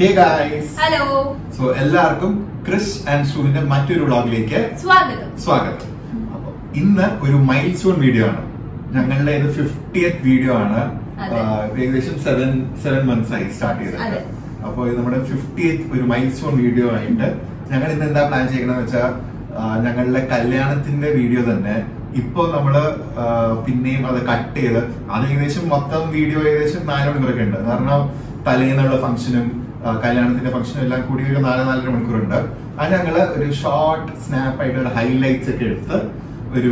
Hey guys! Hello! So, everyone, Chris and Suvin's another vlog. Welcome! Welcome! This is a milestone video. This is the 50th video. This is 7 months ago. So, this is our 50th milestone video. കല്യാണത്തിന്റെ ഫംഗ്ഷനും എല്ലാം കൂടി ഒരു 4.5 മണിക്കൂറുണ്ട്. അത് ഞങ്ങള് ഒരു short snap ആയിട്ടുള്ള highlights ഒക്കെ എടുത്ത് ഒരു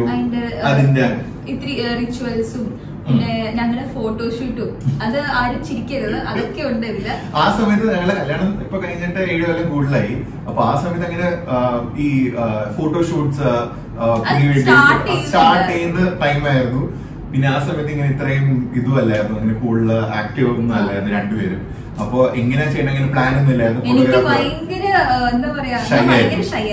അതിന്റെ ഇത്തിരി റിച്വൽസും പിന്നെ ഞങ്ങളുടെ ഫോട്ടോഷൂട്ടും അത് ആരും ചിരിക്കരുത് അതൊക്കെ ഉണ്ടാവില്ല. ആ സമയത്ത് ഞങ്ങളുടെ കല്യാണം ഇപ്പൊ കഴിഞ്ഞിട്ട് 7 കൊല്ലം കൂടുതലായി. അപ്പൊ ആ സമയത്ത് അങ്ങനെ ഈ ഫോട്ടോഷൂട്ട്സ് സ്റ്റാർട്ട് ചെയ്യുന്ന ടൈം ആയിരുന്നു. പിന്നെ ആ സമയത്ത് ഇങ്ങനെ ഇത്രയും ഇതുമല്ലായിരുന്നു, അങ്ങനെ കൂടുതൽ ആക്റ്റീവ് ഒന്നും അല്ലായിരുന്നു രണ്ടുപേരും. അപ്പൊ എങ്ങനെ ചെയ്യണമെങ്കിലും പ്ലാൻ ഒന്നും ഇല്ലായിരുന്നു. എനിക്ക് ഭയങ്കര എന്താ പറയാ ഷൈ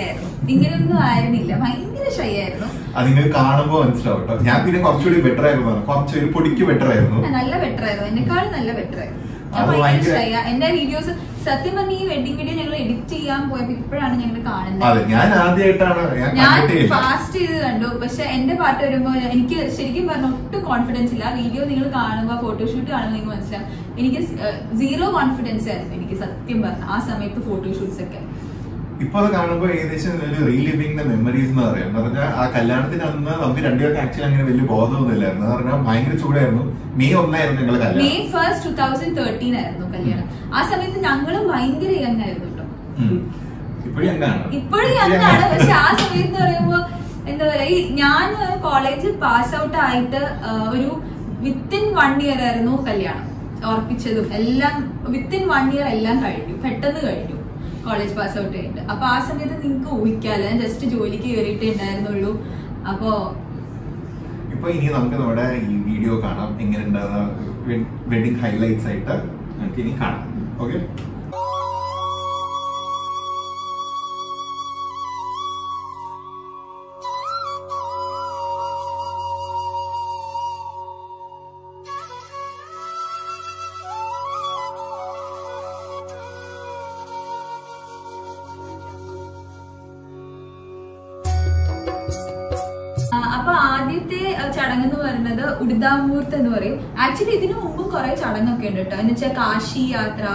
ആയിരുന്നു, ഇങ്ങനെയൊന്നും ആയിരുന്നില്ല, ഭയങ്കര ഷൈ ആയിരുന്നു. അത് നിങ്ങൾ കാണുമ്പോ മനസ്സിലാവട്ടോ. ഞാൻ പിന്നെ കുറച്ചുകൂടി ബെറ്റർ ആയിരുന്നു, കുറച്ചൊരു പൊടിക്ക് ബെറ്റർ ആയിരുന്നു, നല്ല ബെറ്റർ ആയിരുന്നു, എന്നെക്കാളും നല്ല ബെറ്റർ ആയിരുന്നു. എന്റെ വീഡിയോസ് സത്യം പറഞ്ഞ ഈ വെഡിങ് വീഡിയോ ഞങ്ങൾ എഡിറ്റ് ചെയ്യാൻ പോയപ്പോ ഇപ്പോഴാണ് ഞങ്ങൾ കാണുന്നത്. ഞാൻ ഫാസ്റ്റ് ചെയ്ത് കണ്ടു, പക്ഷെ എന്റെ പാട്ട് വരുമ്പോ എനിക്ക് ശരിക്കും പറഞ്ഞ ഒട്ടും കോൺഫിഡൻസ് ഇല്ല. വീഡിയോ നിങ്ങൾ കാണുമ്പോ ഫോട്ടോഷൂട്ട് കാണുമ്പോൾ നിങ്ങൾക്ക് മനസ്സിലാവും എനിക്ക് സീറോ കോൺഫിഡൻസ് ആയിരുന്നു എനിക്ക് സത്യം പറഞ്ഞു ആ സമയത്ത് ഫോട്ടോഷൂട്ട്സ് ഒക്കെ. ഇപ്പൊ അത് കാണുമ്പോൾ ഏകദേശം ഒരു റീലിവിംഗ് ദ മെമ്മറീസ് എന്ന് പറയാം. എന്ന് പറഞ്ഞാൽ ആ കല്യാണത്തിന് അന്ന് നമുക്ക് രണ്ടുപേർക്ക് ആക്ച്വലി അങ്ങനെ വലിയ ബോധമൊന്നുമില്ലായിരുന്നു. എന്ന് പറഞ്ഞാൽ ഭയങ്കര ചൂടായിരുന്നു. May 1 ഞങ്ങൾ May 1, 2013 ആയിരുന്നു കല്യാണം. ആ സമയത്ത് ഞങ്ങളും ഭയങ്കര യങ് ആയിരുന്നു കേട്ടോ. ഇപ്പോഴും യങ് ആണ്, പക്ഷെ ആ സമയത്ത് പറയുമ്പോ എന്താ പറയാ ഈ ഞാൻ കോളേജിൽ പാസ് ഔട്ട് ആയിട്ട് ഒരു വിത്തിൻ 1 year ആയിരുന്നു കല്യാണം ഉറപ്പിച്ചതും എല്ലാം. വിത്തിൻ 1 year എല്ലാം കഴിഞ്ഞു, പെട്ടെന്ന് കഴിഞ്ഞു കോളേജ് പാസ് ഔട്ട് ആയിട്ട്. അപ്പൊ ആ സമയത്ത് നിങ്ങൾക്ക് ഊഹിക്കാല്ലോ ഞാൻ ജസ്റ്റ് ജോലിക്ക് കയറിയിട്ടേ ഉണ്ടായിരുന്നുള്ളൂ. അപ്പോ ഇപ്പൊ ഇനി നമുക്ക് നമ്മുടെ ഈ വീഡിയോ കാണാം, എങ്ങനെ വെഡിങ് ഹൈലൈറ്റ്സ് ആയിട്ട് നമുക്ക് ഇനി കാണാം. ഓക്കെ, അപ്പൊ ആദ്യത്തെ ചടങ്ങ് എന്ന് പറയുന്നത് ഉടുതാമൂർത്ത് എന്ന് പറയും. ആക്ച്വലി ഇതിനു മുമ്പും കുറെ ചടങ്ങൊക്കെ ഉണ്ട് കേട്ടോ. എന്ന് വെച്ചാൽ കാശി യാത്ര,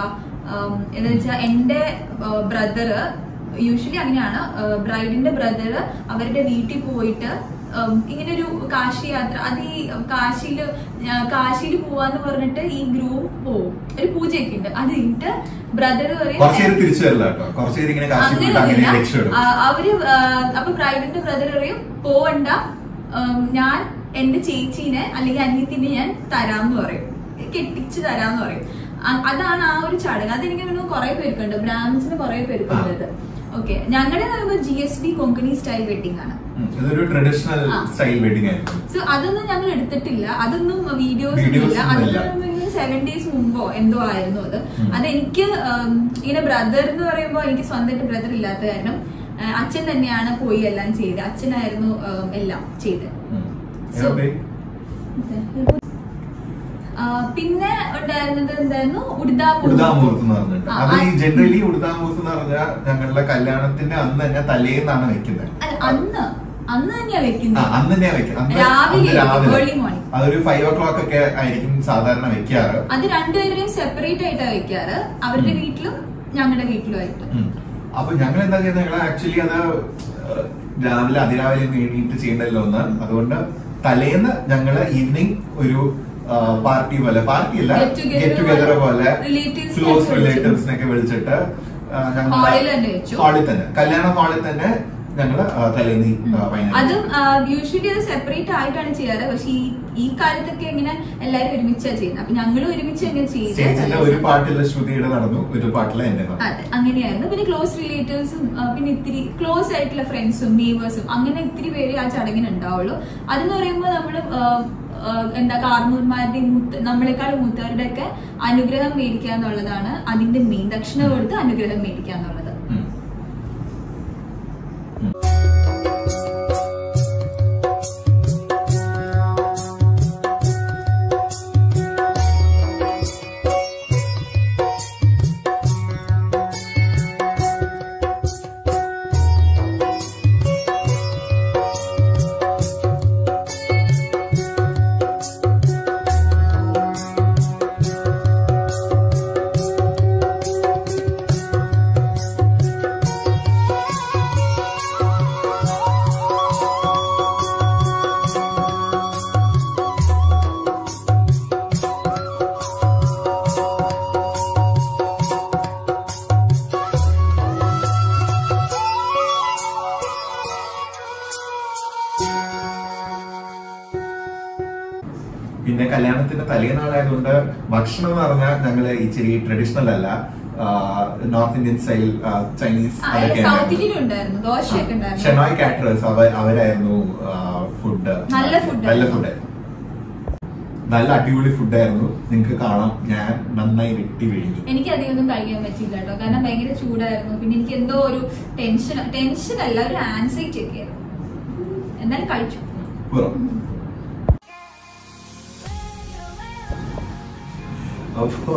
എന്ന് വെച്ചാൽ എന്റെ ബ്രദറ് യൂഷ്വലി അങ്ങനെയാണ്, ബ്രൈഡിന്റെ ബ്രദറ് അവരുടെ വീട്ടിൽ പോയിട്ട് ഇങ്ങനൊരു കാശി യാത്ര, അത് ഈ കാശിയിൽ പോവാന്ന് പറഞ്ഞിട്ട് ഈ ഗ്രൂപ്പ് പോവും. ഒരു പൂജയൊക്കെ ഉണ്ട്, അത് കഴിഞ്ഞിട്ട് ബ്രദർ പറയും അവര്. അപ്പൊ ബ്രൈഡിന്റെ ബ്രദർ പറയും പോവണ്ട, ഞാൻ എന്റെ ചേച്ചീനെ അല്ലെങ്കിൽ അനിയത്തിനെ ഞാൻ തരാന്ന് പറയും, കെട്ടിച്ച് തരാന്ന് പറയും. അതാണ് ആ ഒരു ചടങ്ങ്. അതെനിക്ക് തോന്നുന്നു കുറെ പേർക്കുണ്ട്, ബ്രാഹ്മിൻസിന് കുറെ പേർക്കുണ്ടത്. ഓക്കെ, ഞങ്ങളുടെ പറയുമ്പോൾ GSB കൊങ്കണി സ്റ്റൈൽ വെഡിങ് ആണ്. സോ അതൊന്നും ഞങ്ങൾ എടുത്തിട്ടില്ല, അതൊന്നും വീഡിയോസ് ഇല്ല. അതൊന്നും 7 days മുമ്പോ എന്തോ ആയിരുന്നു അത്. അതെനിക്ക് ഇങ്ങനെ ബ്രദർ എന്ന് പറയുമ്പോൾ എനിക്ക് സ്വന്തമായിട്ട് ബ്രദർ ഇല്ലാത്ത കാരണം അച്ഛൻ തന്നെയാണ് പോയി എല്ലാം ചെയ്ത്, അച്ഛനായിരുന്നു എല്ലാം ചെയ്ത്. പിന്നെ ഉണ്ടായിരുന്നത് എന്തായിരുന്നു ഞങ്ങളുടെ കല്യാണത്തിന്റെ അന്ന് തന്നെ തലേന്നാണ് വെക്കുന്നത്. അന്ന് തന്നെയാ വെക്കുന്നത്, രാവിലെ അതൊരു 5 o'clock ഒക്കെ ആയിരിക്കും സാധാരണ വെക്കാറ്. അത് രണ്ടുപേരെയും സെപ്പറേറ്റ് ആയിട്ടാണ് വെക്കാറ്, അവരുടെ വീട്ടിലും ഞങ്ങളുടെ വീട്ടിലും ആയിട്ട്. അപ്പൊ ഞങ്ങൾ എന്താ ചെയ്യുന്നത്, ഞങ്ങൾ ആക്ച്വലി അത് രാവിലെ അതിരാവിലെ വേണ്ടിയിട്ട് ചെയ്യണ്ടല്ലോ എന്ന്, അതുകൊണ്ട് തലേന്ന് ഞങ്ങള് ഈവനിങ് ഒരു പാർട്ടി പോലെ, പാർട്ടിയല്ല ഗെറ്റ് ടുഗെദർ പോലെ ക്ലോസ് റിലേറ്റീവ്സിനൊക്കെ വിളിച്ചിട്ട് ഹാളിൽ തന്നെ, കല്യാണ ഹാളിൽ തന്നെ ഞങ്ങള് തലേന്ന്. അതും യൂഷ്വലി അത് സെപ്പറേറ്റ് ആയിട്ടാണ് ചെയ്യാറ്, പക്ഷെ ഈ കാലത്തൊക്കെ ഇങ്ങനെ എല്ലാരും ഒരുമിച്ചാ ചെയ്യുന്നത്. അപ്പൊ ഞങ്ങളും ഒരുമിച്ച് തന്നെ ചെയ്തു. ഒരു പാട്ടില് ശ്രുതിയുടെ നടന്നു, ഒരു പാട്ടില് എന്റെ അതെ അങ്ങനെയായിരുന്നു. പിന്നെ ക്ലോസ് റിലേറ്റീവ്സും പിന്നെ ഇത്തിരി ക്ലോസ് ആയിട്ടുള്ള ഫ്രണ്ട്സും നെയ്ബേഴ്സും അങ്ങനെ ഇത്തിരി പേര് ആ ചടങ്ങിന് ഉണ്ടാവുള്ളൂ. അതെന്ന് പറയുമ്പോ നമ്മള് എന്താ കാർന്നൂർമാരുടെയും നമ്മളെക്കാളും മൂത്തവരുടെ ഒക്കെ അനുഗ്രഹം മേടിക്കുക എന്നുള്ളതാണ് അതിന്റെ മെയിൻ. ദക്ഷിണ കൊടുത്ത് അനുഗ്രഹം മേടിക്കുക എന്നുള്ളത്. തലേനാളായതുകൊണ്ട് ഭക്ഷണം എന്ന് പറഞ്ഞാൽ ഞങ്ങൾ ഇച്ചിരി ട്രഡീഷണൽ അല്ല, നോർത്ത് ഇന്ത്യൻ സ്റ്റൈൽ ചൈനീസ് അതൊക്കെയാണ്. ഷെനോയ് കാറ്ററേഴ്സ് അവരായിരുന്നു ഫുഡ്, നല്ല ഫുഡായിരുന്നു, നല്ല അടിപൊളി ഫുഡായിരുന്നു. നിങ്ങൾക്ക് കാണാം ഞാൻ നന്നായി വെട്ടി വിഴിഞ്ഞു. എനിക്ക് അധികമൊന്നും കഴിക്കാൻ പറ്റില്ല കേട്ടോ, കാരണം ഭയങ്കര ചൂടായിരുന്നു. പിന്നെ എനിക്ക് എന്തോ ഒരു ടെൻഷൻ അല്ല, ഒരു ആൻസൈറ്റി ഒക്കെ ആയിരുന്നു. എന്നാലും കഴിച്ചു. അപ്പോ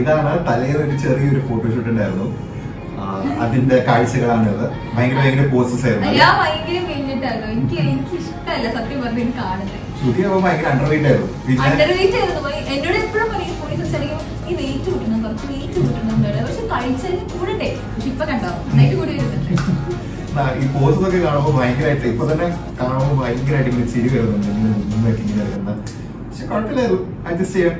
ഇതാണ് തലേന്ന് ഒരു ചെറിയൊരു ഫോട്ടോഷൂട്ട് ഉണ്ടായിരുന്നു, അതിന്റെ കാഴ്ചകളാണിത്. ഭയങ്കര ഭയങ്കര പോസസ് ആയിരുന്നു. എനിക്ക് ഇഷ്ടമല്ല സത്യം പറഞ്ഞു കാണുന്നത്. ശ്രുതി ആവുമ്പോൾ ഭയങ്കര അണ്ടർവെയിറ്റ് ആയിരുന്നു. എന്നോട് എപ്പോഴും ഈ വെയിറ്റ് കൂട്ടണം, കുറച്ച് വെയിറ്റ് കൂട്ടണം, പക്ഷെ കഴിച്ചാൽ കൂടട്ടെ. പക്ഷെ ഇപ്പൊ കണ്ടോ നന്നായിട്ട് കൂടി വരുന്നുണ്ട്. ഈ പോസ് ഒക്കെ കാണുമ്പോൾ ഭയങ്കരമായിട്ട് ഇപ്പൊ തന്നെ കാണുമ്പോൾ ഭയങ്കരമായിട്ട് ഇങ്ങനെ ചിരി വരുന്നുണ്ട്, ഇങ്ങനെ വരുന്ന. പക്ഷെ കുഴപ്പമില്ലായിരുന്നു, അഡ്ജസ്റ്റ് ചെയ്യാം.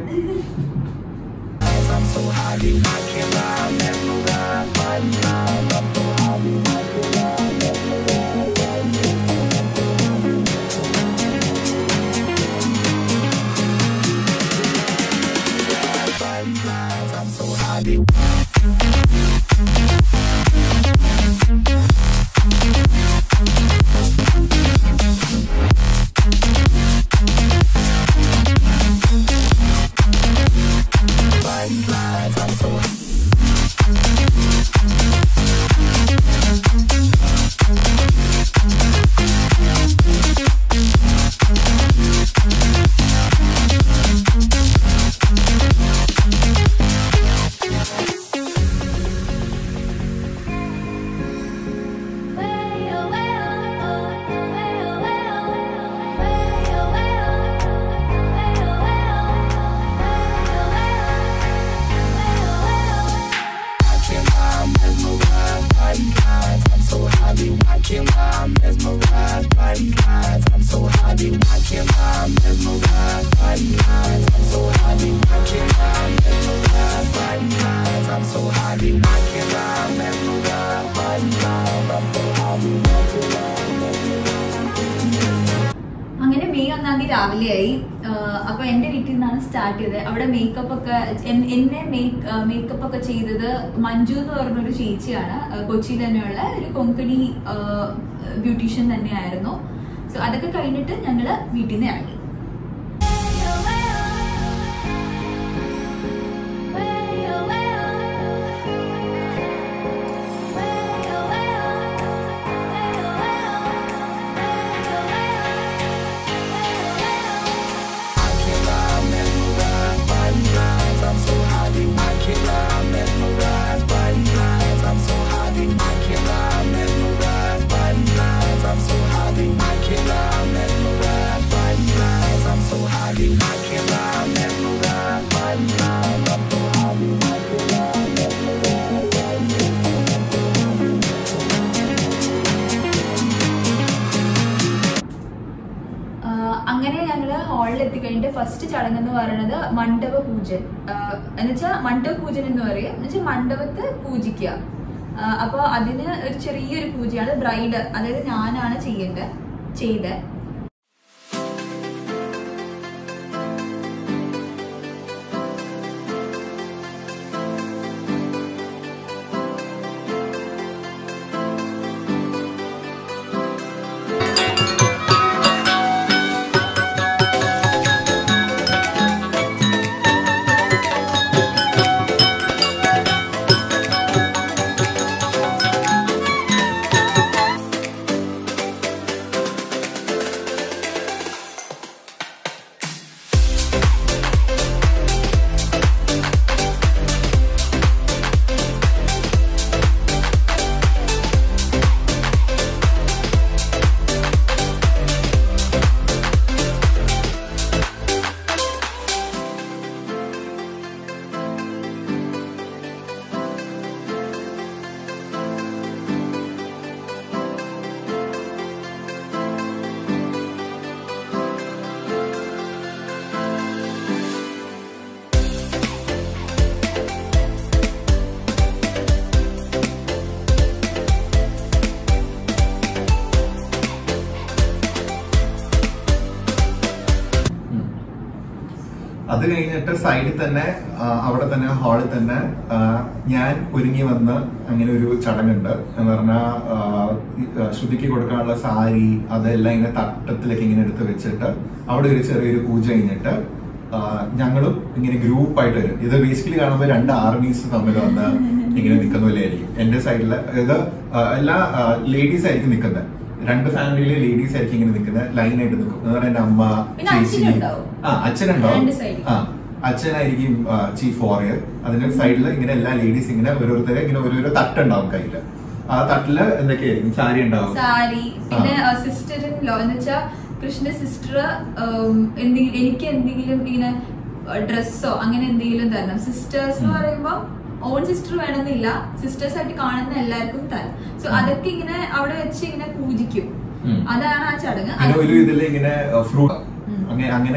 അങ്ങനെ മെയ് 1-ാം തീയതി രാവിലെയായി. അപ്പൊ എന്റെ വീട്ടിൽ നിന്നാണ് സ്റ്റാർട്ട് ചെയ്തത്. അവിടെ എന്നെ മേക്കപ്പ് ഒക്കെ ചെയ്തത് മഞ്ജു എന്ന് പറഞ്ഞൊരു ചേച്ചിയാണ്. കൊച്ചിയിൽ തന്നെയുള്ള ഒരു കൊങ്കണി ബ്യൂട്ടീഷ്യൻ തന്നെയായിരുന്നു. സോ അതൊക്കെ കഴിഞ്ഞിട്ട് ഞങ്ങള് വീട്ടിൽ നിന്ന് ഇറങ്ങി. അങ്ങനെ ഞങ്ങൾ ഹാളിൽ എത്തിക്കഴിഞ്ഞിട്ട് ഫസ്റ്റ് ചടങ്ങ് എന്ന് പറയുന്നത് മണ്ഡപ പൂജൻ, എന്നുവെച്ചാൽ മണ്ഡപ പൂജൻ എന്ന് പറയും, എന്നുവെച്ചാൽ മണ്ഡപത്ത് പൂജിക്കുക. അപ്പോൾ അതിന് ഒരു ചെറിയൊരു പൂജയാണ്. ബ്രൈഡ് അതായത് ഞാനാണ് ചെയ്യേണ്ടത്. അത് കഴിഞ്ഞിട്ട് സൈഡിൽ തന്നെ അവിടെ തന്നെ ഹാളിൽ തന്നെ ഞാൻ ഒരുങ്ങി വന്ന അങ്ങനെ ഒരു ചടങ്ങുണ്ട് എന്ന് പറഞ്ഞാൽ ശുദ്ധിക്ക് കൊടുക്കാനുള്ള സാരി അതെല്ലാം ഇങ്ങനെ തട്ടത്തിലേക്ക് ഇങ്ങനെ എടുത്ത് വെച്ചിട്ട് അവിടെ ഒരു ചെറിയൊരു പൂജ കഴിഞ്ഞിട്ട് ഞങ്ങളും ഇങ്ങനെ ഗ്രൂപ്പായിട്ട് വരും. ഇത് ബേസിക്കലി കാണുമ്പോൾ രണ്ട് ആർമീസ് തമ്മിൽ വന്ന് ഇങ്ങനെ നിൽക്കുന്ന പോലെയായിരിക്കും. എന്റെ സൈഡിൽ ഇത് എല്ലാ ലേഡീസ് ആയിരിക്കും നിൽക്കുന്നത്, രണ്ട് ഫാമിലിയിലെ ലേഡീസ് ആയിരിക്കും ഇങ്ങനെ നിൽക്കുന്നത്, ലൈനായിട്ട് നിൽക്കും. എന്ന് പറഞ്ഞാൽ എന്റെ അമ്മ, ചേച്ചി, ആ അച്ഛനുണ്ടാവും, ആ അച്ഛനായിരിക്കും ചീഫ് വോറിയർ. അതിന്റെ സൈഡിൽ ഇങ്ങനെ എല്ലാ ലേഡീസ് ഇങ്ങനെ ഓരോരുത്തരെ ഇങ്ങനെ ഓരോരോ തട്ടുണ്ടാവും കയ്യില്. ആ തട്ടില് എന്തൊക്കെയായിരിക്കും സാരി ഉണ്ടാവും. പിന്നെ സിസ്റ്റർ എന്ന് വെച്ചാൽ കൃഷ്ണ സിസ്റ്റർ എനിക്ക് എന്തെങ്കിലും ഇങ്ങനെ ഡ്രസ്സോ അങ്ങനെ എന്തെങ്കിലും തരണം. സിസ്റ്റേഴ്സ് എന്ന് പറയുമ്പോൾ ഓൺ സിസ്റ്റർ വേണമെന്നില്ല, സിസ്റ്റേഴ്സ് ആയിട്ട് കാണുന്ന എല്ലാവർക്കും തരാം. സോ അതൊക്കെ ഇങ്ങനെ അവിടെ വെച്ച് ഇങ്ങനെ പൂജിക്കും. അതാണ് ആ ചടങ്ങ്. അങ്ങനെ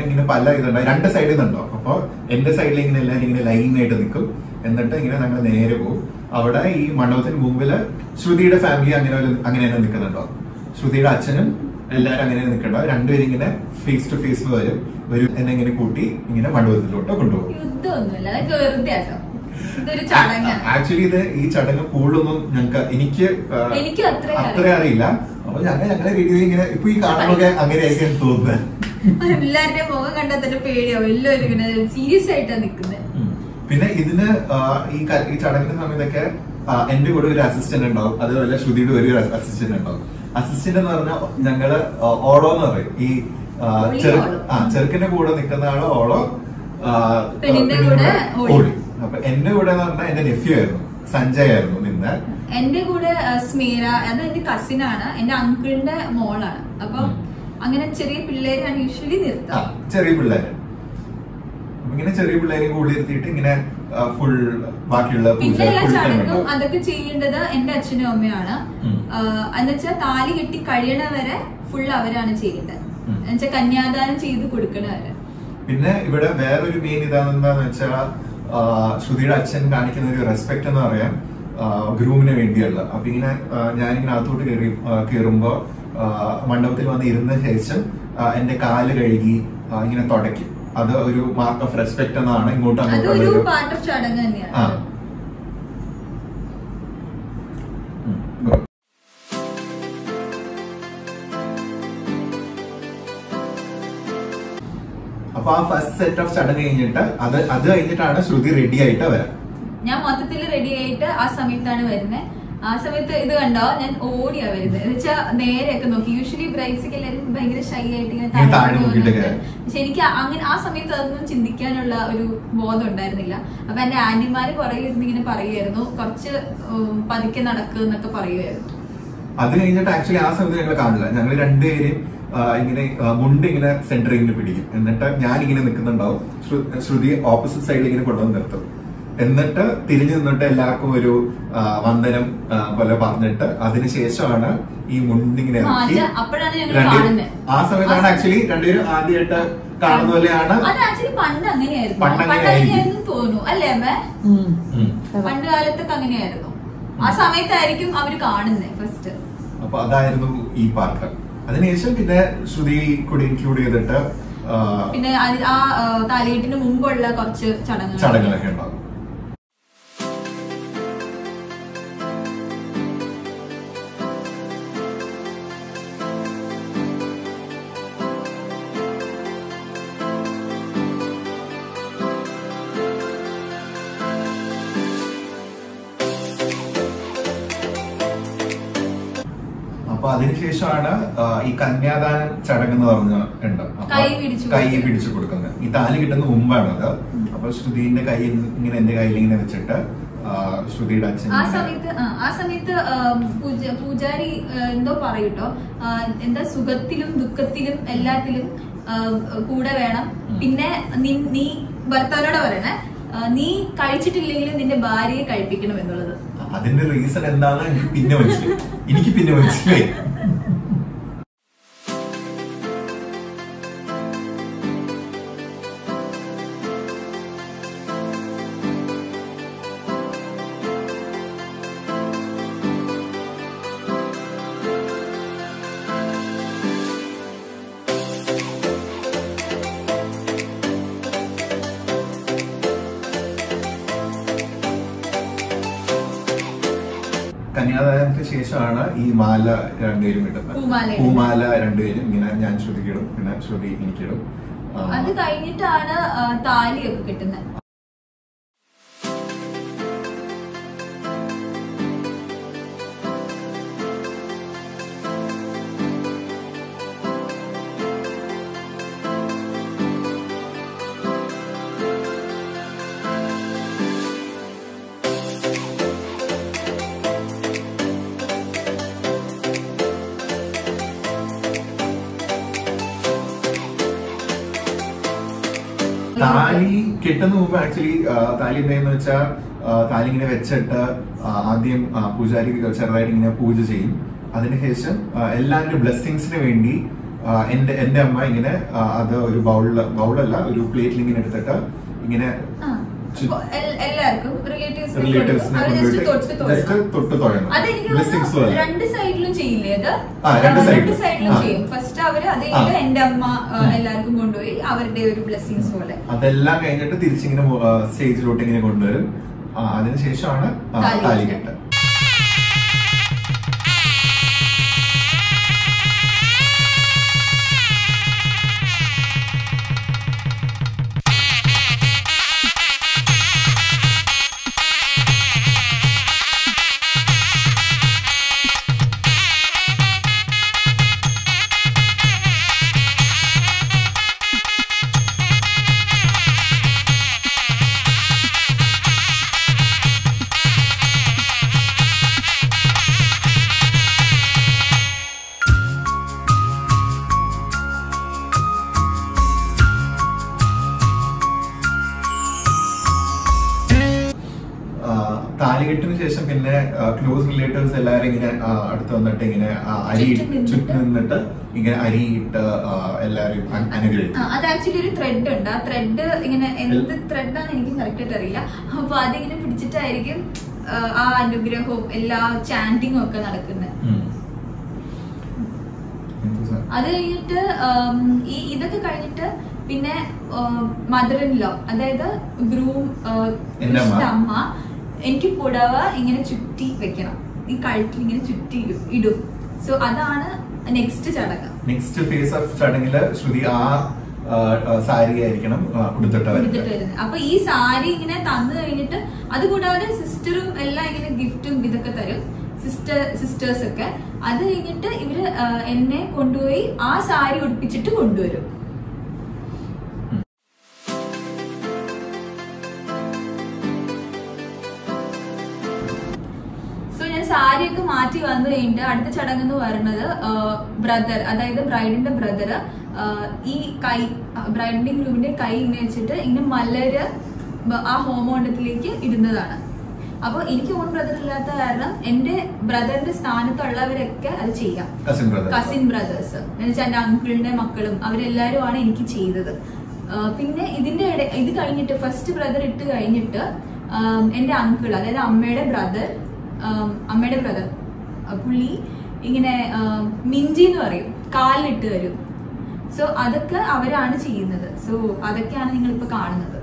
ഇങ്ങനെ പല ഇതുണ്ടാവും, രണ്ട് സൈഡിൽ നിന്നുണ്ടോ. അപ്പൊ എന്റെ സൈഡിൽ ഇങ്ങനെ എല്ലാവരും ഇങ്ങനെ ലൈനായിട്ട് നിൽക്കും. എന്നിട്ട് ഇങ്ങനെ ഞങ്ങൾ നേരെ പോകും. അവിടെ ഈ മണ്ഡപത്തിന് മുമ്പില് ശ്രുതിയുടെ ഫാമിലി അങ്ങനെ തന്നെ നിൽക്കുന്നുണ്ടോ. ശ്രുതിയുടെ അച്ഛനും എല്ലാരും അങ്ങനെ നിൽക്കണ്ട. രണ്ടുപേരും ഇങ്ങനെ ഫേസ് ടു ഫേസ് വരും. ഒരു എന്നെ ഇങ്ങനെ കൂട്ടി ഇങ്ങനെ മണ്ഡപത്തിലോട്ട് കൊണ്ടുപോകും. ആക്ച്വലി ഇത് ഈ ചടങ്ങ് കൂടുതലൊന്നും എനിക്ക് അത്ര അറിയില്ല. അപ്പൊ ഞങ്ങളുടെ വീഡിയോ ഇങ്ങനെ ഇപ്പൊ ഈ കാണുന്നൊക്കെ അങ്ങനെയായിരിക്കും തോന്നുന്നത്. എല്ലാവരുടെയും മുഖം കണ്ടാൽ തന്നെ പേടിയാവും. എല്ലാവരും ഇങ്ങനെ സീരിയസ് ആയിട്ടാണ് നിൽക്കുന്നത്. പിന്നെ ഇതിന് ഈ ചടങ്ങിന്റെ സമയത്തൊക്കെ എന്റെ കൂടെ ഒരു അസിസ്റ്റന്റ് ഉണ്ടാവും. അതുപോലെ ശ്രുതിയുടെ ഒരു അസിസ്റ്റന്റ് ഉണ്ടാവും. അസിസ്റ്റന്റ് എന്ന് പറഞ്ഞാൽ ഞങ്ങള് ഓളോ എന്ന് പറയും. ഈ ചെറുക്കിന്റെ കൂടെ നിൽക്കുന്ന ആള് ഓളോ, ഓളി. അപ്പൊ എന്റെ കൂടെ എന്ന് പറഞ്ഞാൽ എന്റെ നെഫ്യൂ ആയിരുന്നു, സഞ്ജയ് ആയിരുന്നു നിന്നെ. എന്റെ കൂടെ സ്മീര, അത് എന്റെ കസിൻ ആണ്, എന്റെ അങ്കിളിന്റെ മോളാണ്. അപ്പൊ അങ്ങനെ ചെറിയ പിള്ളേരാണ് യൂഷ്വലി നിർത്താം. ചെറിയ പിള്ളേര് ഇങ്ങനെ ചെറിയ പിള്ളേരെ കൂടി നിർത്തിയിട്ട് ഇങ്ങനെ ഫുൾ ബാക്കിയുള്ള ചടങ്ങും അതൊക്കെ ചെയ്യേണ്ടത് എന്റെ അച്ഛനും അമ്മയാണ്. എന്നുവെച്ചാൽ താലി കെട്ടി കഴിയണവരെ ഫുൾ അവരാണ് ചെയ്യേണ്ടത്. എന്നുവെച്ചാൽ കന്യാദാനം ചെയ്ത് കൊടുക്കണവരെ. പിന്നെ ഇവിടെ വേറൊരു മെയിൻ ഇതാണെന്താന്ന് വെച്ചാൽ ശ്രുതിയുടെ അച്ഛൻ കാണിക്കുന്ന ഒരു റെസ്പെക്ട് എന്ന് പറയാം ഗ്രൂമിന് വേണ്ടിയുള്ള. അപ്പൊ ഇങ്ങനെ ഞാനിങ്ങനെ അകത്തോട്ട് കയറുമ്പോ മണ്ഡപത്തിൽ വന്ന് ഇരുന്ന ശേഷം എന്റെ കാല് കഴുകി ഇങ്ങനെ തുടയ്ക്കും. അത് ഒരു മാർക്ക് ഓഫ് റെസ്പെക്ട് എന്നാണ് ഇങ്ങോട്ട് അങ്ങോട്ട്. ആ അപ്പൊ ആ ഫസ്റ്റ് സെറ്റ് ഓഫ് ചടങ്ങ് കഴിഞ്ഞിട്ട് അത് കഴിഞ്ഞിട്ടാണ് ശ്രുതി റെഡി ആയിട്ട് വരാൻ. ഞാൻ മൊത്തത്തിൽ റെഡി ആയിട്ട് ആ സമയത്താണ് വരുന്നത്. ആ സമയത്ത് ഇത് കണ്ടോ, ഞാൻ ഓടിയാ വരുന്നത്. എന്ന് വെച്ചാൽ നേരെയൊക്കെ നോക്കി. യൂഷ്വലി ബ്രൈഡ്സൊക്കെ എല്ലാവരും ഭയങ്കര ഷൈ ആയിട്ട് ഇങ്ങനെ താഴെ. പക്ഷെ എനിക്ക് അങ്ങനെ ആ സമയത്ത് അതൊന്നും ചിന്തിക്കാനുള്ള ഒരു ബോധം ഉണ്ടായിരുന്നില്ല. അപ്പൊ എന്റെ ആന്റിമാര് കുറെ ഇരുന്ന് ഇങ്ങനെ പറയുമായിരുന്നു, കുറച്ച് പതുക്കെ നടക്കുന്നൊക്കെ പറയുമായിരുന്നു. അത് കഴിഞ്ഞിട്ട് ആക്ച്വലി ആ സമയത്ത് ഞങ്ങൾ കാണില്ല. ഞങ്ങൾ രണ്ടുപേരും ഇങ്ങനെ മുണ്ട് ഇങ്ങനെ സെന്ററിൽ ഇങ്ങനെ പിടിക്കും. എന്നിട്ട് ഞാൻ ഇങ്ങനെ നിൽക്കുന്നുണ്ടാവും, ശ്രുതി ഓപ്പോസിറ്റ് സൈഡിൽ ഇങ്ങനെ കൊണ്ടുവന്ന് നിർത്തും. എന്നിട്ട് തിരിഞ്ഞു നിന്നിട്ട് എല്ലാവർക്കും ഒരു വന്ദനം പോലെ പറഞ്ഞിട്ട് അതിനുശേഷമാണ് ഈ മുണ്ടിങ്ങനെ ഇറക്കി. ആ സമയത്താണ് ആക്ച്വലി രണ്ടുപേരും ആദ്യമായിട്ട് കാണുന്ന പോലെയാണ്. പണ്ട് അങ്ങനെയായിരുന്നു തോന്നുന്നു അല്ലേ അമ്മ? പണ്ട് കാലത്തൊക്കെ അങ്ങനെയായിരുന്നു. ആ സമയത്തായിരിക്കും അവര് കാണുന്നത് ഫസ്റ്റ്. അപ്പൊ അതായിരുന്നു ഈ പാർക്ക്. അതിനുശേഷം പിന്നെ ശ്രുതി കൂടി ഇൻക്ലൂഡ് ചെയ്തിട്ട് പിന്നെ ആ താലികെട്ടിന് മുമ്പുള്ള കുറച്ച് ചടങ്ങുകളൊക്കെ ഉണ്ടാകും. അപ്പൊ അതിനുശേഷമാണ് ഈ കന്യാദാനം ചടങ്ങെന്ന് പറഞ്ഞിട്ടുണ്ട്. കൈ പിടിച്ചു കൊടുക്കുന്നത് ഈ താലി കിട്ടുന്ന മുമ്പാണത്. അപ്പൊ ശ്രുതിന്റെ കൈ ഇങ്ങനെ എന്റെ കയ്യിൽ ഇങ്ങനെ വെച്ചിട്ട് ശ്രുതിയുടെ അച്ഛൻ ആ സമയത്ത് പൂജാരി എന്തോ പറയൂട്ടോ, എന്താ സുഖത്തിലും ദുഃഖത്തിലും എല്ലാത്തിലും കൂടെ വേണം. പിന്നെ നീ ഭർത്താവിനോട് പറയണേ, നീ കഴിച്ചിട്ടില്ലെങ്കിൽ നിന്റെ ഭാര്യയെ കഴിപ്പിക്കണം എന്നുള്ളത്. അതിന്റെ റീസൺ എന്താണ് എനിക്ക് പിന്നെ മനസ്സിലായി. അതായത് ശേഷമാണ് ഈ മാല രണ്ടുപേരും കിട്ടുന്നത്. പൂമാല രണ്ടുപേരും ഇങ്ങനെ ഞാൻ ശ്രുതിക്കിടും, പിന്നെ ശ്രുതി എനിക്കിടും. അത് കഴിഞ്ഞിട്ടാണ് താലിയൊക്കെ കിട്ടുന്നത്. താലി കെട്ടുന്ന മുമ്പ് ആക്ച്വലി താലി എന്തായെന്ന് വെച്ചാൽ താലി ഇങ്ങനെ വെച്ചിട്ട് ആദ്യം പൂജാരി ചെറുതായിട്ട് ഇങ്ങനെ പൂജ ചെയ്യും. അതിനുശേഷം എല്ലാവരുടെ ബ്ലെസ്സിങ്സിന് വേണ്ടി എന്റെ അമ്മ ഇങ്ങനെ അത് ഒരു ബൗളല്ല ഒരു പ്ലേറ്റിൽ ഇങ്ങനെ എടുത്തിട്ട് ഇങ്ങനെ എല്ലാവർക്കും രണ്ട് സൈഡിലും ചെയ്യില്ലേ? ഫസ്റ്റ് അവര് അത് എന്റെ അമ്മ എല്ലാവർക്കും കൊണ്ടുപോയി അവരുടെ ഒരു ബ്ലെസ്സിങ്സ് പോലെ അതെല്ലാം കഴിഞ്ഞിട്ട് തിരിച്ചിങ്ങനെ സ്റ്റേജിലോട്ട് ഇങ്ങനെ കൊണ്ടുവരും. അതിനുശേഷമാണ് താലികെട്ട്. താലികെട്ടിന് ശേഷം പിന്നെ ക്ലോസ് റിലേറ്റീവ്സ് എല്ലാവരും ഇങ്ങനെ അടുത്ത് വന്നിട്ട് ഇങ്ങനെ അരി ചുറ്റും നിന്നിട്ട് ഇങ്ങനെ അരി ഇട്ട് എല്ലാവരും അനുഗ്രഹിക്കും. അത് ആക്ച്വലി ഒരു ത്രെഡ് ഉണ്ട്. ആ ത്രെഡ് ഇങ്ങനെ എന്ത് ത്രെഡാന്ന് എനിക്ക് കറക്റ്റ് ആയിട്ട് അറിയില്ല. അപ്പൊ അതിങ്ങനെ പിടിച്ചിട്ടായിരിക്കും ആ അനുഗ്രഹവും എല്ലാ ചാൻഡിങ്ങും ഒക്കെ നടക്കുന്നത്. അത് കഴിഞ്ഞിട്ട് ഈ ഇതൊക്കെ കഴിഞ്ഞിട്ട് പിന്നെ മദർ ഇൻ ലോ, അതായത് ഗ്രൂം അമ്മ എനിക്ക് പുടവ ഇങ്ങനെ ചുറ്റി വെക്കണം, ഈ കഴുത്തിൽ ഇങ്ങനെ ചുറ്റി ഇടും. സോ അതാണ് നെക്സ്റ്റ് ചടങ്ങ്. നെക്സ്റ്റ് ഫേസ് ഓഫ് ചടങ്ങില് ശ്രുതി ആ സാരി ആയിരിക്കണം ഉടുത്തിട്ട് വരുന്നത്. അപ്പൊ ഈ സാരി ഇങ്ങനെ തന്നു കഴിഞ്ഞിട്ട് അതുകൂടാതെ സിസ്റ്ററും എല്ലാം ഇങ്ങനെ ഗിഫ്റ്റും ഇതൊക്കെ തരും, സിസ്റ്റേഴ്സ് ഒക്കെ. അത് കഴിഞ്ഞിട്ട് ഇവര് എന്നെ കൊണ്ടുപോയി ആ സാരി ഉടുപ്പിച്ചിട്ട് കൊണ്ടുവരും. സാരിയൊക്കെ മാറ്റി വന്നു കഴിഞ്ഞിട്ട് അടുത്ത ചടങ്ങ് എന്ന് പറയുന്നത് ബ്രദർ, അതായത് ബ്രൈഡിന്റെ ബ്രദർ ഈ കൈ ബ്രൈഡിന്റെ ഗ്രൂപ്പിന്റെ കൈ ഇങ്ങനെ വെച്ചിട്ട് ഇങ്ങനെ മലര് ആ ഹോമോണ്ടത്തിലേക്ക് ഇടുന്നതാണ്. അപ്പൊ എനിക്ക് ഓൺ ബ്രദർ ഇല്ലാത്ത കാരണം എന്റെ ബ്രദറിന്റെ സ്ഥാനത്തുള്ളവരൊക്കെ അത് ചെയ്യാം. കസിൻ ബ്രദേഴ്സ് എന്ന് വെച്ചാൽ എന്റെ അങ്കിളിന്റെ മക്കളും അവരെല്ലാരും ആണ് എനിക്ക് ചെയ്തത്. പിന്നെ ഇത് കഴിഞ്ഞിട്ട് ഫസ്റ്റ് ബ്രദർ ഇട്ട് കഴിഞ്ഞിട്ട് എന്റെ അങ്കിൾ, അതായത് അമ്മയുടെ ബ്രദർ പുള്ളി ഇങ്ങനെ മിഞ്ചി എന്ന് പറയും, കാലിലിട്ട് വരും. സോ അതൊക്കെ അവരാണ് ചെയ്യുന്നത്. സോ അതൊക്കെയാണ് നിങ്ങളിപ്പോ കാണുന്നത്.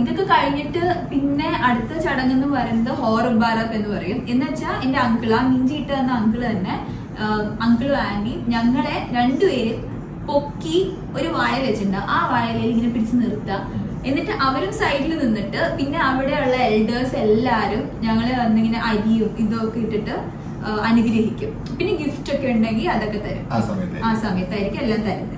ഇതൊക്കെ കഴിഞ്ഞിട്ട് പിന്നെ അടുത്ത ചടങ്ങ് എന്ന് പറയുന്നത് ഹോറുബാറപ്പ് എന്ന് പറയും. എന്ന് വെച്ചാൽ എന്റെ അങ്കിൾ, ആ മിഞ്ചി ഇട്ട് തന്ന അങ്കിള് തന്നെ, അങ്കിളും ആന്റിയും ഞങ്ങളെ രണ്ടുപേരും പൊക്കി ഒരു വയ വെച്ചിട്ടുണ്ടാവും. ആ വയലിൽ ഇങ്ങനെ പിടിച്ച് നിർത്താം. എന്നിട്ട് അവരും സൈഡിൽ നിന്നിട്ട് പിന്നെ അവിടെയുള്ള എൽഡേഴ്സ് എല്ലാരും ഞങ്ങളെ വന്നിങ്ങനെ അരിയും ഇതൊക്കെ ഇട്ടിട്ട് അനുഗ്രഹിക്കും. പിന്നെ ഗിഫ്റ്റ് ഒക്കെ ഉണ്ടെങ്കിൽ അതൊക്കെ തരും. ആ സമയത്തായിരിക്കും എല്ലാം തരുന്നത്.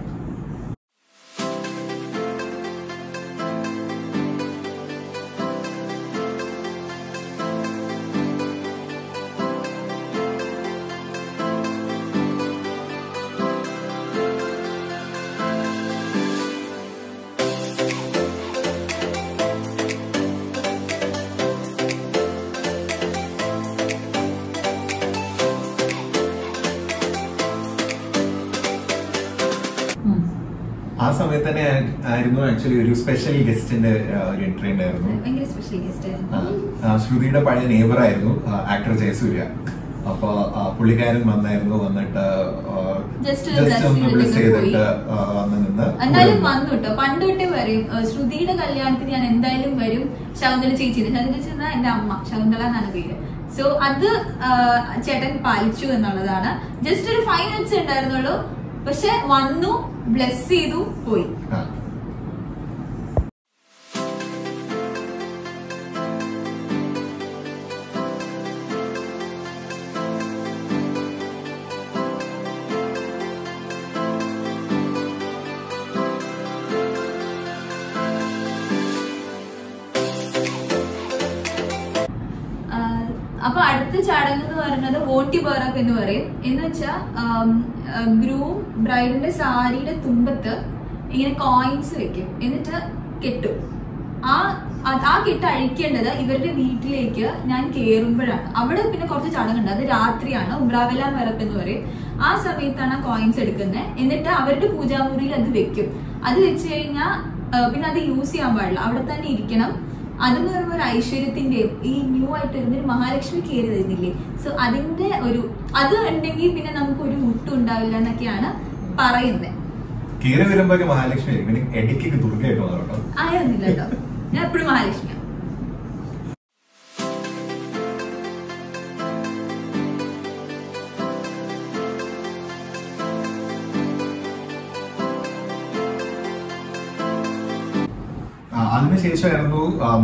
Shruti so അത് ചേട്ടൻ പാലിച്ചു എന്നുള്ളതാണ്. ജസ്റ്റ് ഒരു 5 മിനിറ്റ്സ് ഉണ്ടായിരുന്നുള്ളൂ, പക്ഷെ വന്നു ബ്ലെസ് ചെയ്തു പോയി. अब अड़ चढ़ वोटी बर्क ग्रूम ब्राइड सारी तुम्बत इन कोयिन्स वेट कहूँ इवर वीटल् या कड़े कुछ चढ़ अब रात्रि उब्रावेल वेरपे आ समयत कोयिन्स पूजामुरी अब वो अब यूस अवेड़े अदर ऐश्वर्य ई न्यू आईटे महालक्ष्मी कैरी सो अभी नमक मुट्टे महालक्ष्मी आयो महालक्ष्मी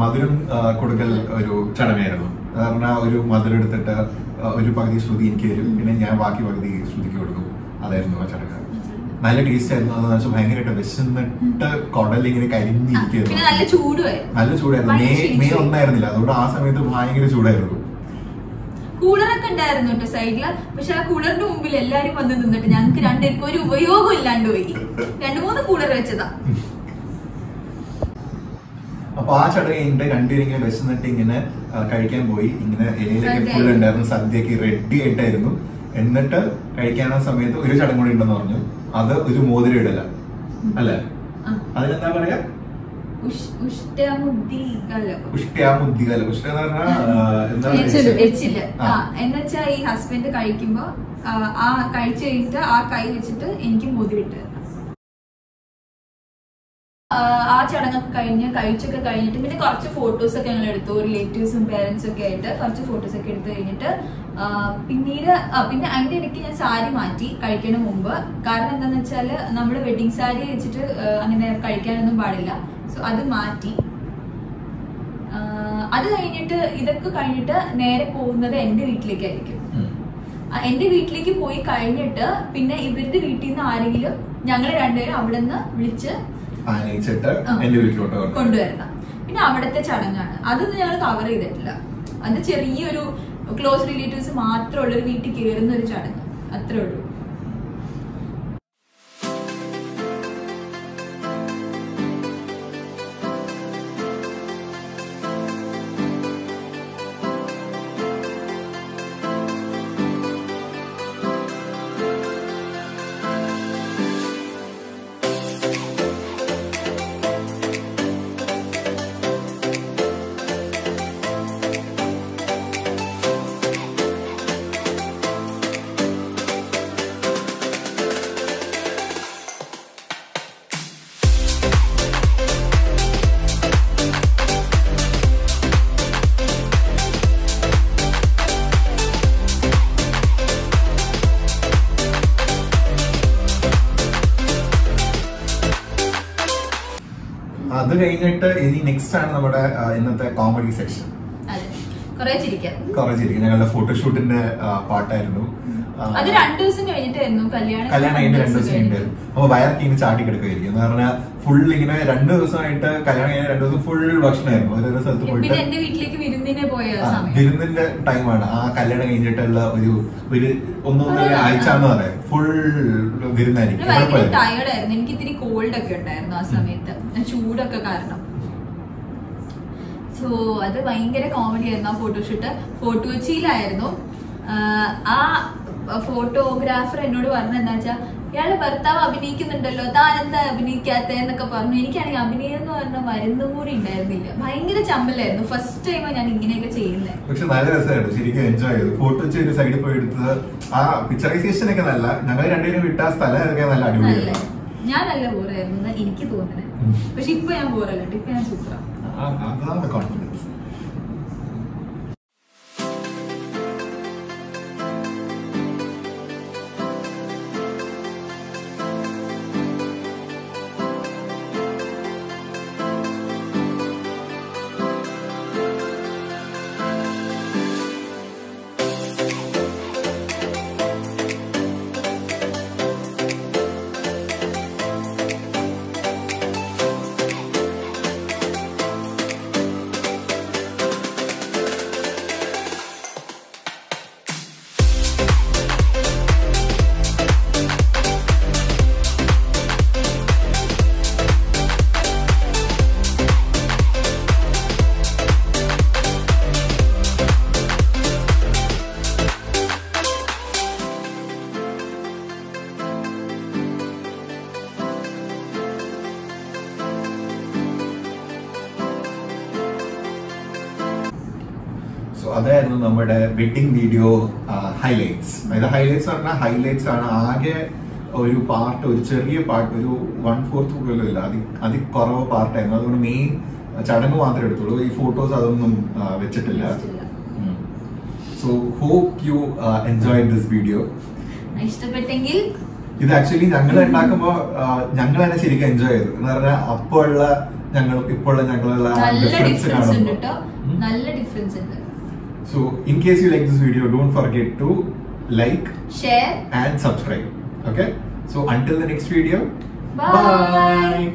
मधुरम चढ़वे मधुर पगुति श्रुति या बाकी पगुति श्रुति चढ़ ना टेस्ट भयंकर विशल करी नूड़ा मे अब आ समयत भयंकर चूड़ा कूलर सैड पक्षे कूलर मुंबिल ऐसी उपयोग रूम कूलर वैचदा अब आ चढ़ रूप विशेष इങ്ങനെ കഴിക്കാൻ പോയി ഇങ്ങനെ ഇലയിലേക്ക് ഫുൾ ഉണ്ടായിരുന്നു സദ്യക്ക് റെഡി ആയിട്ടായിരുന്നു എന്നിട്ട് കഴിക്കാൻ ആ സമയത്ത് ഒരു ചടങ്ങ് കൂടി ഉണ്ടെന്ന് പറഞ്ഞു അത് ഒരു മോതിരം ഇടല അല്ലേ അതിനെന്താ പറയാ ഉഷ്ടാമുദ്ദികല ഉഷ്ടാന്ന് പറഞ്ഞാൽ വെച്ചില്ല ആ എന്നുവെച്ചാ ഈ ഹസ്ബൻഡ് കഴിക്കുമ്പോ ആ കഴിച്ചു കഴിഞ്ഞിട്ട് ആ കൈ വെച്ചിട്ട് എനിക്ക് മോതിരം ഇട്ടു ആ ചടങ്ങൊക്കെ കഴിഞ്ഞ് കഴിച്ചൊക്കെ കഴിഞ്ഞിട്ട് പിന്നെ കുറച്ച് ഫോട്ടോസൊക്കെ ഞങ്ങൾ എടുത്തു റിലേറ്റീവ്സും പേരൻസൊക്കെ ആയിട്ട് കുറച്ച് ഫോട്ടോസൊക്കെ എടുത്തു കഴിഞ്ഞിട്ട് പിന്നീട് പിന്നെ അതിൻ്റെ ഇടയ്ക്ക് ഞാൻ സാരി മാറ്റി കഴിക്കണ മുമ്പ് കാരണം എന്താണെന്ന് വെച്ചാൽ നമ്മൾ വെഡിങ് സാരി വെച്ചിട്ട് അങ്ങനെ കഴിക്കാനൊന്നും പാടില്ല സോ അത് മാറ്റി അത് കഴിഞ്ഞിട്ട് ഇതൊക്കെ കഴിഞ്ഞിട്ട് നേരെ പോകുന്നത് എൻ്റെ വീട്ടിലേക്കായിരിക്കും എൻ്റെ വീട്ടിലേക്ക് പോയി കഴിഞ്ഞിട്ട് പിന്നെ ഇവരുടെ വീട്ടിൽ നിന്ന് ആരെങ്കിലും ഞങ്ങൾ രണ്ടുപേരും അവിടെ നിന്ന് വിളിച്ച് अवड़े चढ़ा अद कवर अब चेयर क्लोज रिलेटीव्स वीटी कैर चढ़ अत्रु അത് കഴിഞ്ഞിട്ട് ഇനി നെക്സ്റ്റ് ആണ് നമ്മുടെ ഇന്നത്തെ കോമഡി സെക്ഷൻ. അതെ. കുറേ ചിരിക്കാം. കുറേ ചിരിക്കാം. ഞങ്ങളുടെ ഫോട്ടോഷൂട്ടിന്റെ പാർട്ടായിരുന്നു. അത് രണ്ട് ദിവസം കഴിഞ്ഞിട്ടായിരുന്നു കല്യാണം. കല്യാണം കഴിഞ്ഞ രണ്ട് ദിവസം കഴിഞ്ഞിട്ട്. അപ്പോൾ വയർക്കിങ് ചാടി കിടക്കുകയായിരുന്നു. എന്ന് പറഞ്ഞാൽ ഫുൾ ഇങ്ങനെ രണ്ട് ദിവസമായിട്ട് കല്യാണം കഴിഞ്ഞ രണ്ട് ദിവസം ഫുൾ ഭക്ഷണമായിരുന്നു. ഓരോരോ സ്ഥലത്ത് പോയിട്ട് പിന്നെ എൻ്റെ വീട്ടിലേക്ക് വിരുന്നിനെ പോയ സമയം. വിരുന്നിന്റെ ടൈമാണ്. ആ കല്യാണം കഴിഞ്ഞിട്ടുള്ള ഒരു ഒന്നൊന്നര ആഴ്ച എന്ന് പറയാം. ഫുൾ വിരുന്നായിരുന്നു. ഞാൻ ടയേർഡ് ആയിരുന്നു. എനിക്ക് ഇതിരി കോൾഡ് ഒക്കെ ഉണ്ടായിരുന്നു ആ സമയത്ത്. ചൂടൊക്കെ കാരണം സോ അത് ഭയങ്കര കോമഡി ആയിരുന്നു ആ ഫോട്ടോഷൂട്ട്. ഫോട്ടോ വെച്ചിലായിരുന്നു. ആ ഫോട്ടോഗ്രാഫർ എന്നോട് പറഞ്ഞ എന്താ വെച്ചാൽ ഇയാളുടെ ഭർത്താവ് അഭിനയിക്കുന്നുണ്ടല്ലോ, താനെന്താ അഭിനയിക്കാത്ത എന്നൊക്കെ പറഞ്ഞു. എനിക്കാണെങ്കിൽ അഭിനയം എന്ന് പറഞ്ഞാൽ മരുന്നും കൂടി ഉണ്ടായിരുന്നില്ല, ഭയങ്കര ചമ്മലായിരുന്നു. ഫസ്റ്റ് ടൈമാണ് ഞാൻ ഇങ്ങനെയൊക്കെ ചെയ്യുന്നത്. പക്ഷെ നല്ല രസമായിരുന്നു, ശരിക്കും എൻജോയ് ചെയ്തു. ഫോട്ടോ ചെയ്ത് സൈഡിൽ പോയി എടുത്തത്, ആ പിക്ചറൈസേഷൻ ഒക്കെ നല്ല, ഞങ്ങൾ രണ്ടുപേരും വിട്ട സ്ഥലം നല്ല അടിപൊളിയായിരുന്നു. ഞാൻ നല്ല ബോറായിരുന്നു എനിക്ക് തോന്നുന്നത്, പക്ഷെ ഇപ്പൊ ഞാൻ ബോറല്ല, ഇപ്പൊ ഞാൻ സൂപ്പറാണ്. അതാണ് കോൺഫിഡൻസ്. അതായിരുന്നു നമ്മുടെ വെഡിങ് വീഡിയോ ഹൈലൈറ്റ്സ്. അതായത് ഹൈലൈറ്റ്സ് പറഞ്ഞാൽ ഹൈലൈറ്റ്സ് ആണ്. ആകെ ഒരു പാർട്ട്, ഒരു ചെറിയ പാർട്ട്, ഒരു 1/4 പോലും ഇല്ല, അതിക്കുറവ് പാർട്ടായിരുന്നു. അതുകൊണ്ട് മെയിൻ ചടങ്ങ് മാത്രമേ എടുത്തുള്ളൂ. ഈ ഫോട്ടോസ് അതൊന്നും വെച്ചിട്ടില്ല. So hope you enjoy this video. ഇഷ്ടപ്പെട്ടെങ്കിൽ ഇത് ആക്ച്വലി ഞങ്ങൾ ഉണ്ടാക്കുമ്പോൾ ഞങ്ങൾ തന്നെ ശരിക്കും എൻജോയ് ചെയ്തു. എന്ന് പറഞ്ഞാൽ അപ്പോഴുള്ള ഞങ്ങളും ഇപ്പോഴുള്ള ഞങ്ങളുള്ള ഡിഫറൻസ് കാണുന്നുണ്ട്. So in case you like this video, don't forget to like, share and subscribe. Okay? So until the next video. Bye. Bye.